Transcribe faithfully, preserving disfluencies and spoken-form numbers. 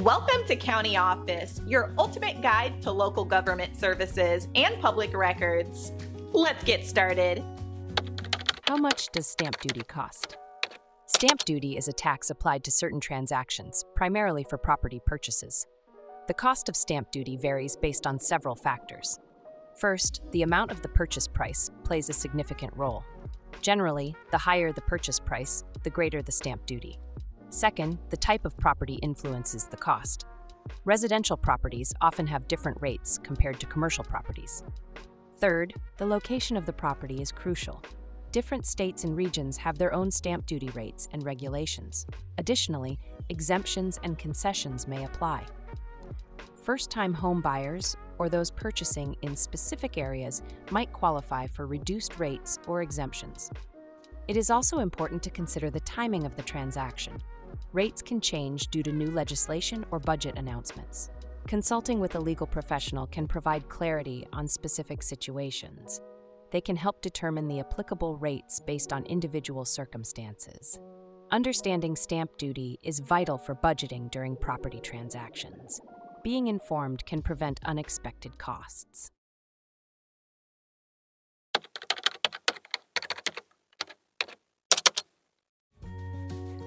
Welcome to County Office, your ultimate guide to local government services and public records. Let's get started. How much does stamp duty cost? Stamp duty is a tax applied to certain transactions, primarily for property purchases. The cost of stamp duty varies based on several factors. First, the amount of the purchase price plays a significant role. Generally, the higher the purchase price, the greater the stamp duty. Second, the type of property influences the cost. Residential properties often have different rates compared to commercial properties. Third, the location of the property is crucial. Different states and regions have their own stamp duty rates and regulations. Additionally, exemptions and concessions may apply. First-time home buyers or those purchasing in specific areas might qualify for reduced rates or exemptions. It is also important to consider the timing of the transaction. Rates can change due to new legislation or budget announcements. Consulting with a legal professional can provide clarity on specific situations. They can help determine the applicable rates based on individual circumstances. Understanding stamp duty is vital for budgeting during property transactions. Being informed can prevent unexpected costs.